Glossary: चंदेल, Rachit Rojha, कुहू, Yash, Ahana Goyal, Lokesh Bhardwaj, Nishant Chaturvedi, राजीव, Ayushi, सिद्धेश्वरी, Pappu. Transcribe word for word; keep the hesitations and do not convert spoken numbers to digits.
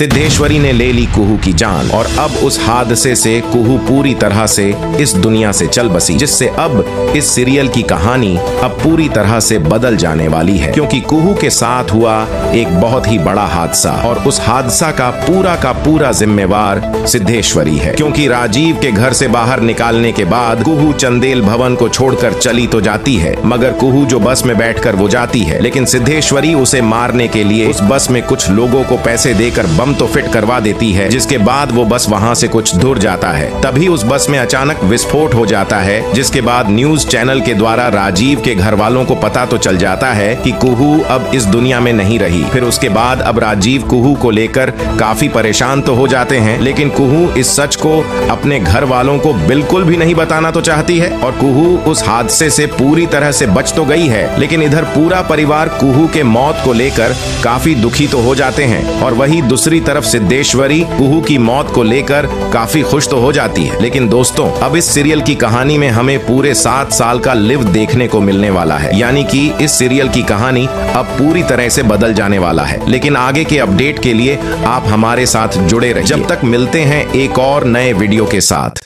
सिद्धेश्वरी ने ले ली कुहू की जान और अब उस हादसे से कुहू पूरी तरह से इस दुनिया से चल बसी, जिससे अब इस सीरियल की कहानी अब पूरी तरह से बदल जाने वाली है, क्योंकि कुहू के साथ हुआ एक बहुत ही बड़ा हादसा और उस हादसा का पूरा का पूरा जिम्मेवार सिद्धेश्वरी है। क्योंकि राजीव के घर से बाहर निकालने के बाद कुहू चंदेल भवन को छोड़कर चली तो जाती है, मगर कुहू जो बस में बैठकर वो जाती है, लेकिन सिद्धेश्वरी उसे मारने के लिए उस बस में कुछ लोगों को पैसे देकर बम तो फिट करवा देती है, जिसके बाद वो बस वहां से कुछ दूर जाता है। तभी उस बस में अचानक विस्फोट हो जाता है, जिसके बाद न्यूज चैनल के द्वारा राजीव के घर वालों को पता तो चल जाता है कि कुहू अब इस दुनिया में नहीं रही। फिर उसके बाद अब राजीव कुहू को लेकर काफी परेशान तो हो जाते हैं, लेकिन कुहू इस सच को अपने घर वालों को बिल्कुल भी नहीं बताना तो चाहती है। और कुहू उस हादसे से पूरी तरह से बच तो गई है, लेकिन इधर पूरा परिवार कुहू के मौत को लेकर काफी दुखी तो हो जाते हैं, और वही दूसरी तरफ सिद्धेश्वरी कुहू की मौत को लेकर काफी खुश तो हो जाती है। लेकिन दोस्तों, अब इस सीरियल की कहानी में हमें पूरे सात साल का लिव देखने को मिलने वाला है, यानी कि इस सीरियल की कहानी अब पूरी तरह से बदल जाने वाला है। लेकिन आगे के अपडेट के लिए आप हमारे साथ जुड़े रहें। जब तक मिलते हैं एक और नए वीडियो के साथ।